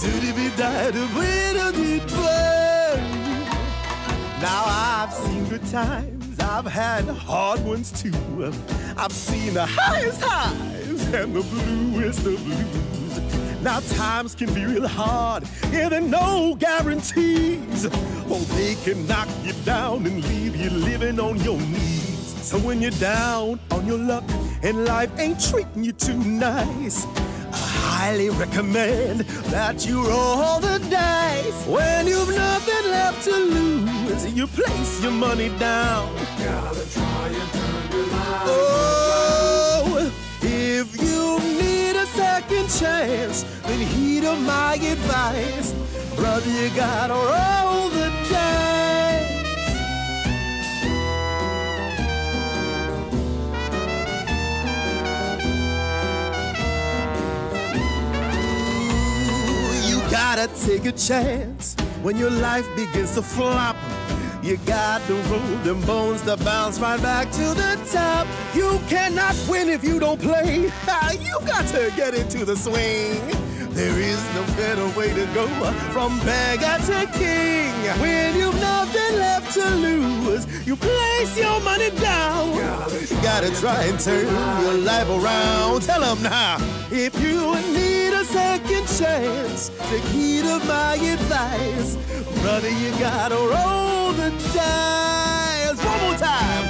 Now I've seen good times, I've had hard ones too. I've seen the highest highs and the bluest of blues. Now times can be real hard, yeah, there are no guarantees. Oh, they can knock you down and leave you living on your knees. So when you're down on your luck and life ain't treating you too nice, I highly recommend that you roll the dice. When you've nothing left to lose, you place your money down. You gotta try and turn your life. Oh, if you need a second chance, then heed of my advice. Brother, you gotta roll the dice. Gotta take a chance when your life begins to flop. You gotta roll them bones to bounce right back to the top. You cannot win if you don't play. You got to get into the swing. There is no better way to go from beggar to king. When you've nothing left to lose, you place your money down. You gotta try and turn your life around. Tell them now. If you need second chance, take heed of my advice. Brother, you gotta roll the dice. One more time.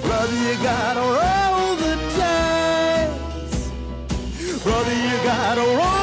Brother, you gotta roll the dice. Brother, you gotta roll.